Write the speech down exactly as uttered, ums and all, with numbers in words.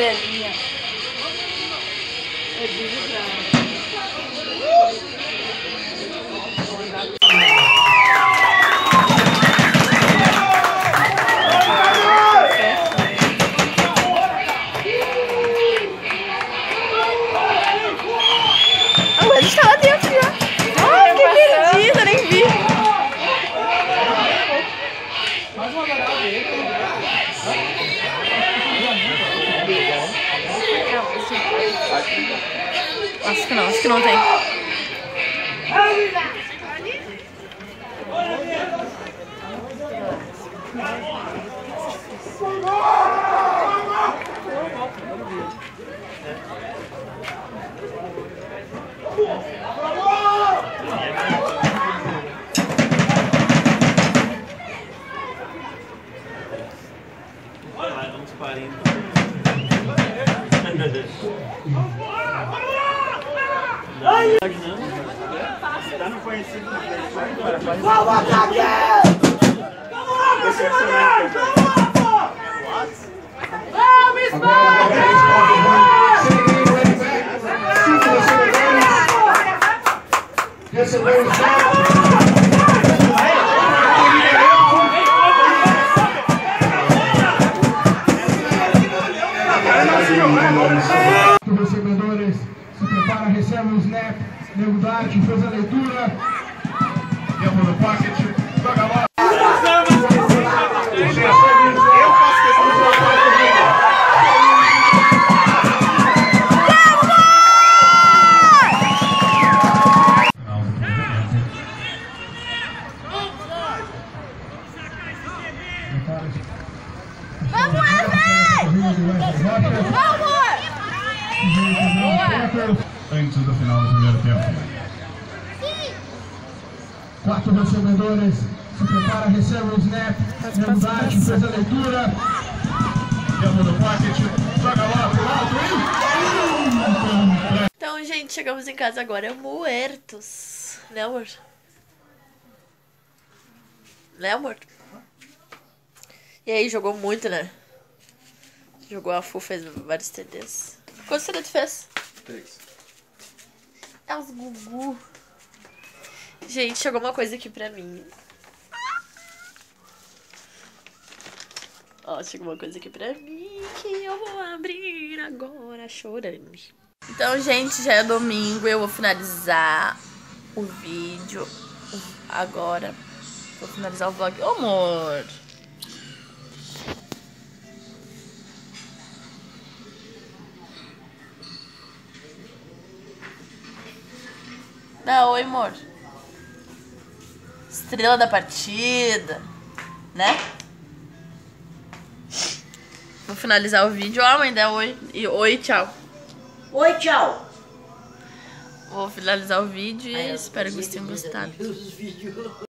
Australia. Acho que não, acho que não tem. Tá no conhecido do presidente. Vamos atacar! Vamos lá, meu senhor! Vamos lá, pô! Vamos, Esparta! Recebeu o salve! Recebe o snap, Nego Dart fez a leitura. Demo no pocket, joga lá. Antes do final do primeiro tempo. Quatro recebedores, se prepara, recebe o snap, Nego Dart fez a leitura. Demo no pocket, joga lá pro alto. Então, gente, chegamos em casa agora, muertos, né, amor? Né, amor? E aí, jogou muito, né? Jogou a Fu, fez vários T Ds. Quantos T D tu fez? Três. É os Gugu. Gente, chegou uma coisa aqui pra mim. Ó, chegou uma coisa aqui pra mim que eu vou abrir agora chorando. Então, gente, já é domingo. Eu vou finalizar o vídeo agora. Vou finalizar o vlog. Ô, amor! Dá oi, amor. Estrela da partida, né? Vou finalizar o vídeo. Ó, mãe, dá oi. E oi, tchau. Oi, tchau. Vou finalizar o vídeo e espero que vocês tenham gostado.